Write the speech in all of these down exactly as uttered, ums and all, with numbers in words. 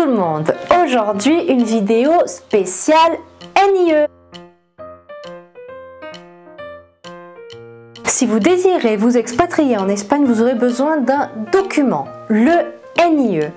tout le monde. Aujourd'hui, une vidéo spéciale N I E. Si vous désirez vous expatrier en Espagne, vous aurez besoin d'un document, le N I E.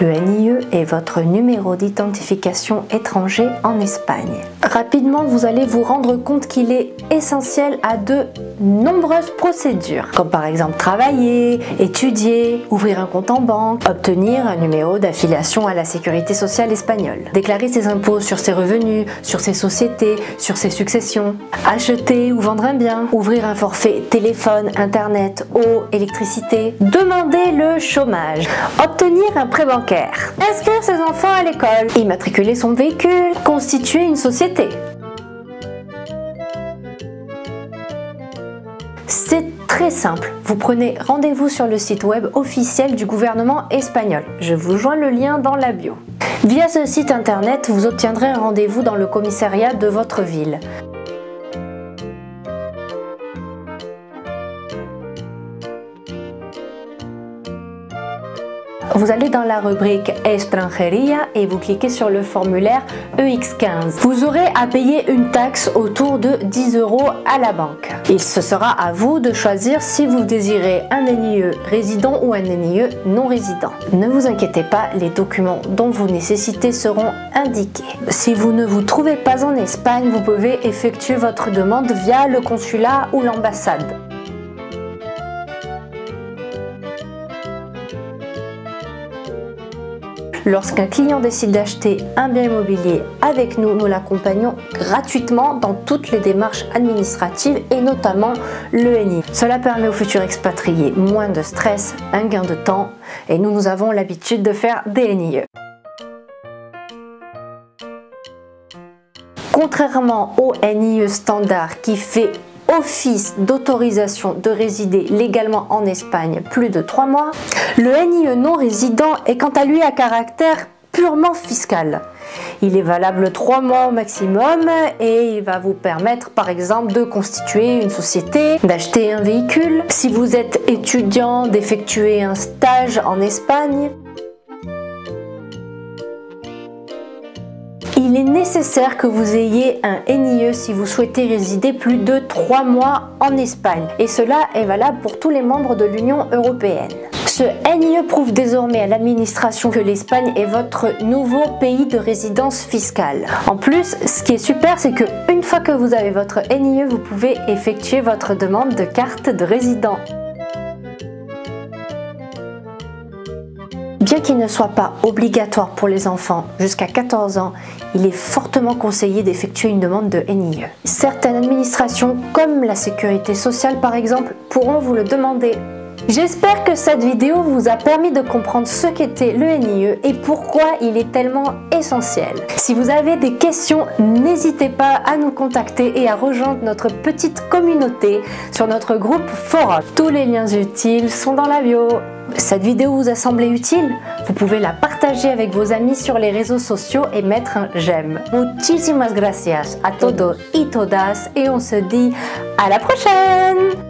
Le N I E est votre numéro d'identification étranger en Espagne. Rapidement, vous allez vous rendre compte qu'il est essentiel à de nombreuses procédures, comme par exemple travailler, étudier, ouvrir un compte en banque, obtenir un numéro d'affiliation à la sécurité sociale espagnole, déclarer ses impôts sur ses revenus, sur ses sociétés, sur ses successions, acheter ou vendre un bien, ouvrir un forfait téléphone, internet, eau, électricité, demander le chômage, obtenir un prêt bancaire, inscrire ses enfants à l'école, immatriculer son véhicule, constituer une société. C'est très simple, vous prenez rendez-vous sur le site web officiel du gouvernement espagnol. Je vous joins le lien dans la bio. Via ce site internet, vous obtiendrez un rendez-vous dans le commissariat de votre ville. Vous allez dans la rubrique Extranjería et vous cliquez sur le formulaire E X quinze. Vous aurez à payer une taxe autour de dix euros à la banque. Il se sera à vous de choisir si vous désirez un N I E résident ou un N I E non résident. Ne vous inquiétez pas, les documents dont vous nécessitez seront indiqués. Si vous ne vous trouvez pas en Espagne, vous pouvez effectuer votre demande via le consulat ou l'ambassade. Lorsqu'un client décide d'acheter un bien immobilier avec nous, nous l'accompagnons gratuitement dans toutes les démarches administratives et notamment le N I E. Cela permet aux futurs expatriés moins de stress, un gain de temps et nous, nous avons l'habitude de faire des N I E. Contrairement au N I E standard qui fait office d'autorisation de résider légalement en Espagne plus de trois mois, le N I E non résident est quant à lui à caractère purement fiscal. Il est valable trois mois au maximum et il va vous permettre par exemple de constituer une société, d'acheter un véhicule, si vous êtes étudiant, d'effectuer un stage en Espagne. Il est nécessaire que vous ayez un N I E si vous souhaitez résider plus de trois mois en Espagne et cela est valable pour tous les membres de l'Union européenne. Ce N I E prouve désormais à l'administration que l'Espagne est votre nouveau pays de résidence fiscale. En plus, ce qui est super, c'est que une fois que vous avez votre N I E, vous pouvez effectuer votre demande de carte de résident. Bien qu'il ne soit pas obligatoire pour les enfants jusqu'à quatorze ans, il est fortement conseillé d'effectuer une demande de N I E. Certaines administrations, comme la sécurité sociale par exemple, pourront vous le demander. J'espère que cette vidéo vous a permis de comprendre ce qu'était le N I E et pourquoi il est tellement essentiel. Si vous avez des questions, n'hésitez pas à nous contacter et à rejoindre notre petite communauté sur notre groupe forum. Tous les liens utiles sont dans la bio. Cette vidéo vous a semblé utile? Vous pouvez la partager avec vos amis sur les réseaux sociaux et mettre un j'aime. Muchísimas gracias a todos y todas et on se dit à la prochaine!